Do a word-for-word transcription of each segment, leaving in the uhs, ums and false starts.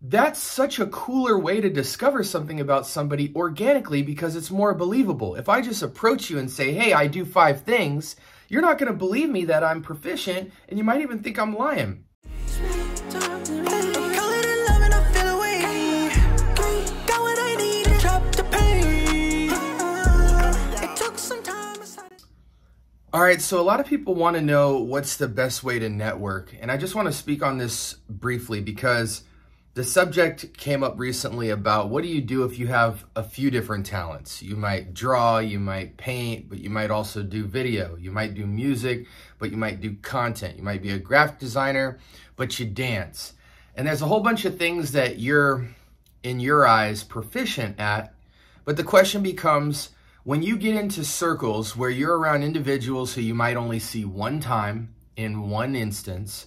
That's such a cooler way to discover something about somebody organically because it's more believable. If I just approach you and say, hey, I do five things, you're not going to believe me that I'm proficient, and you might even think I'm lying. All right, so a lot of people want to know what's the best way to network, and I just want to speak on this briefly because the subject came up recently about what do you do if you have a few different talents? You might draw, you might paint, but you might also do video. You might do music, but you might do content. You might be a graphic designer, but you dance. And there's a whole bunch of things that you're, in your eyes, proficient at, but the question becomes, when you get into circles where you're around individuals who you might only see one time in one instance,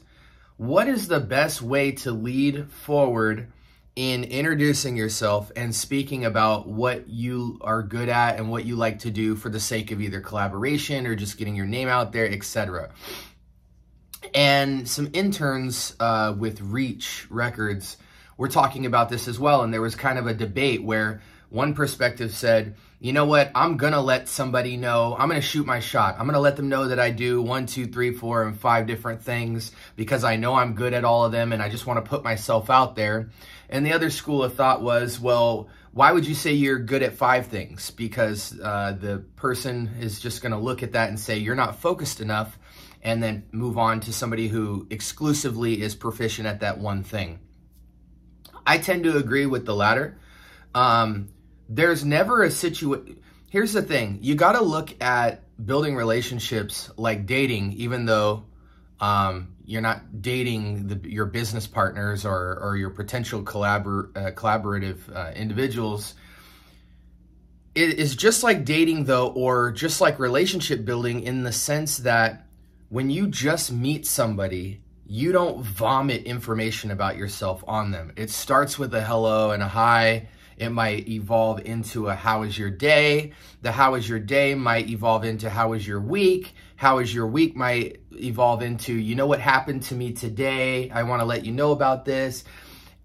what is the best way to lead forward in introducing yourself and speaking about what you are good at and what you like to do for the sake of either collaboration or just getting your name out there, et cetera? And some interns uh, with Reach Records were talking about this as well, and there was kind of a debate where one perspective said, you know what, I'm going to let somebody know, I'm going to shoot my shot. I'm going to let them know that I do one, two, three, four, and five different things because I know I'm good at all of them and I just want to put myself out there. And the other school of thought was, well, why would you say you're good at five things? Because uh, the person is just going to look at that and say, you're not focused enough, and then move on to somebody who exclusively is proficient at that one thing. I tend to agree with the latter. Um, There's never a situation. Here's the thing. You got to look at building relationships like dating, even though um, you're not dating the, your business partners or, or your potential collabor uh, collaborative uh, individuals. It is just like dating, though, or just like relationship building in the sense that when you just meet somebody, you don't vomit information about yourself on them. It starts with a hello and a hi. It might evolve into a how is your day? The how is your day might evolve into how is your week? How is your week might evolve into, you know what happened to me today? I want to let you know about this.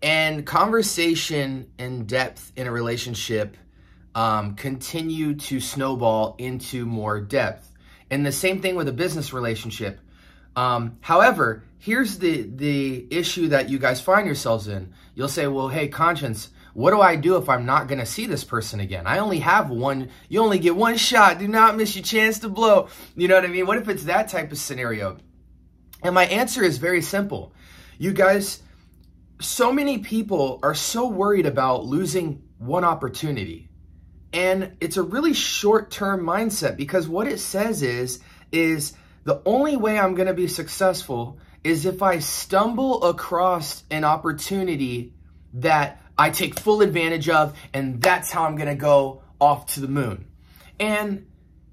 And conversation and depth in a relationship um, continue to snowball into more depth. And the same thing with a business relationship. Um, however, here's the, the issue that you guys find yourselves in. You'll say, well, hey, Conscience, what do I do if I'm not going to see this person again? I only have one. You only get one shot. Do not miss your chance to blow. You know what I mean? What if it's that type of scenario? And my answer is very simple. You guys, so many people are so worried about losing one opportunity. And it's a really short-term mindset because what it says is, is the only way I'm going to be successful is if I stumble across an opportunity that I take full advantage of, and that's how I'm going to go off to the moon. And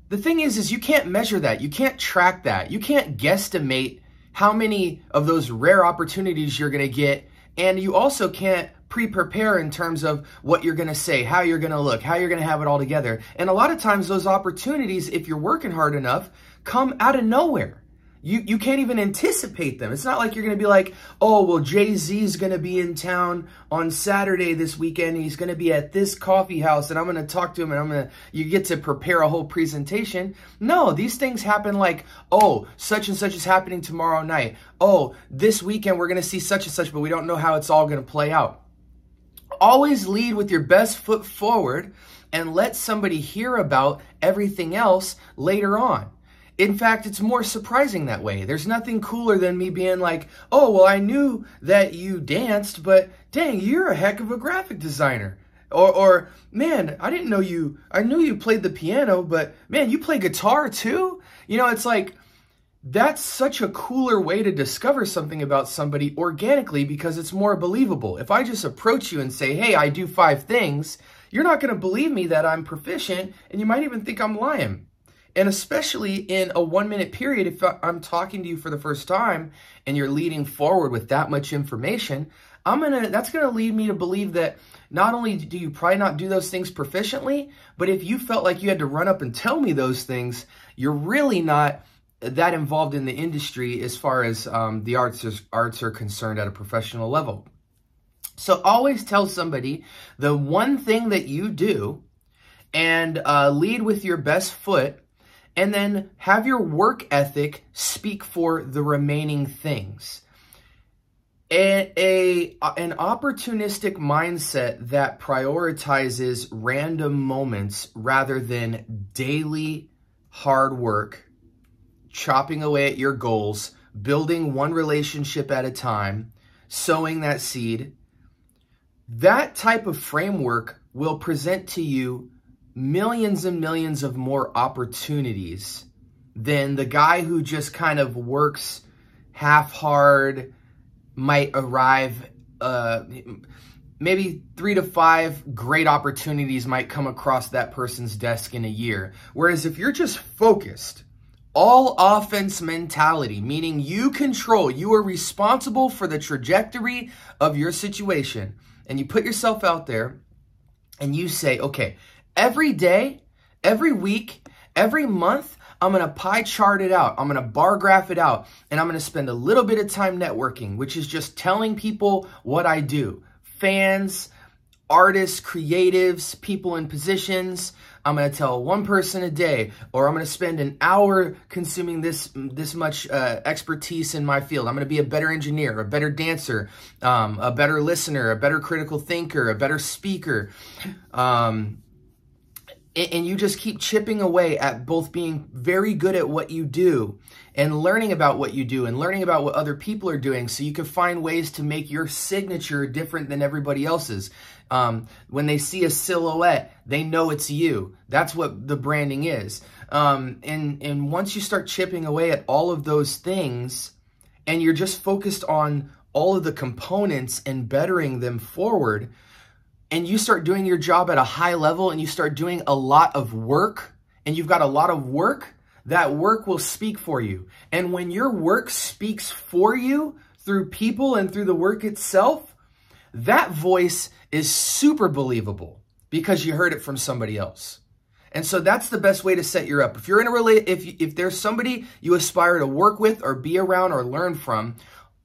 the thing is, is you can't measure that. You can't track that. You can't guesstimate how many of those rare opportunities you're going to get. And you also can't pre-prepare in terms of what you're going to say, how you're going to look, how you're going to have it all together. And a lot of times those opportunities, if you're working hard enough, come out of nowhere. You, you can't even anticipate them. It's not like you're going to be like, oh, well, Jay-Z is going to be in town on Saturday this weekend, and he's going to be at this coffee house, and I'm going to talk to him, and I'm going to, you get to prepare a whole presentation. No, these things happen like, oh, such and such is happening tomorrow night. Oh, this weekend we're going to see such and such, but we don't know how it's all going to play out. Always lead with your best foot forward and let somebody hear about everything else later on. In fact, it's more surprising that way. There's nothing cooler than me being like, oh, well, I knew that you danced, but dang, you're a heck of a graphic designer. Or, or man, I didn't know you, I knew you played the piano, but man, you play guitar too? You know, it's like, that's such a cooler way to discover something about somebody organically because it's more believable. If I just approach you and say, hey, I do five things, you're not going to believe me that I'm proficient, and you might even think I'm lying. And especially in a one-minute period, if I'm talking to you for the first time and you're leading forward with that much information, I'm gonna, that's going to lead me to believe that not only do you probably not do those things proficiently, but if you felt like you had to run up and tell me those things, you're really not that involved in the industry as far as um, the arts, is, arts are concerned at a professional level. So always tell somebody the one thing that you do and uh, lead with your best foot, and then have your work ethic speak for the remaining things. A, a, an opportunistic mindset that prioritizes random moments rather than daily hard work, chopping away at your goals, building one relationship at a time, sowing that seed. That type of framework will present to you millions and millions of more opportunities than the guy who just kind of works half hard, might arrive, uh, maybe three to five great opportunities might come across that person's desk in a year. Whereas if you're just focused, all offense mentality, meaning you control, you are responsible for the trajectory of your situation, and you put yourself out there and you say, okay, every day, every week, every month, I'm going to pie chart it out. I'm going to bar graph it out. And I'm going to spend a little bit of time networking, which is just telling people what I do. Fans, artists, creatives, people in positions. I'm going to tell one person a day, or I'm going to spend an hour consuming this, this much uh, expertise in my field. I'm going to be a better engineer, a better dancer, um, a better listener, a better critical thinker, a better speaker. Um, And you just keep chipping away at both being very good at what you do and learning about what you do and learning about what other people are doing, so you can find ways to make your signature different than everybody else's. Um, when they see a silhouette, they know it's you. That's what the branding is. Um, and, and once you start chipping away at all of those things and you're just focused on all of the components and bettering them forward, and you start doing your job at a high level and you start doing a lot of work, and you've got a lot of work, that work will speak for you. And when your work speaks for you through people and through the work itself, that voice is super believable because you heard it from somebody else. And so that's the best way to set you up. If you're in a rela- if you, if there's somebody you aspire to work with or be around or learn from,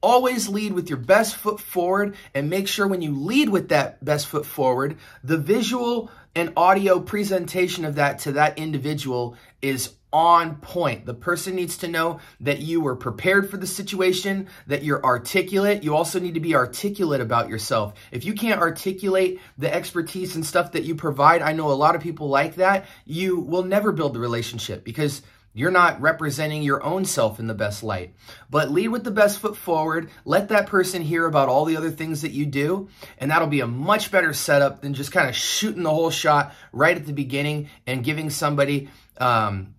always lead with your best foot forward, and make sure when you lead with that best foot forward, the visual and audio presentation of that to that individual is on point. The person needs to know that you were prepared for the situation, that you're articulate. You also need to be articulate about yourself. If you can't articulate the expertise and stuff that you provide, I know a lot of people like that, you will never build the relationship because you're not representing your own self in the best light. But lead with the best foot forward. Let that person hear about all the other things that you do, and that'll be a much better setup than just kind of shooting the whole shot right at the beginning and giving somebody um,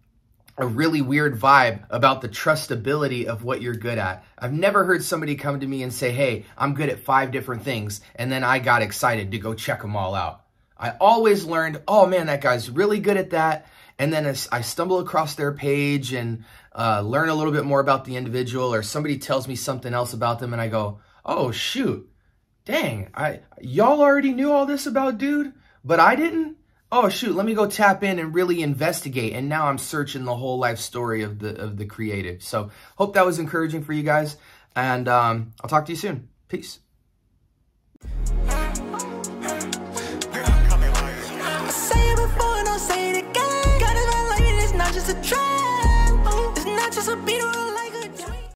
a really weird vibe about the trustability of what you're good at. I've never heard somebody come to me and say, hey, I'm good at five different things, and then I got excited to go check them all out. I always learned, oh man, that guy's really good at that. And then as I stumble across their page and uh, learn a little bit more about the individual, or somebody tells me something else about them and I go, oh shoot, dang, I y'all already knew all this about dude, but I didn't? Oh shoot, let me go tap in and really investigate. And now I'm searching the whole life story of the, of the creative. So hope that was encouraging for you guys. And um, I'll talk to you soon. Peace. It's a beat.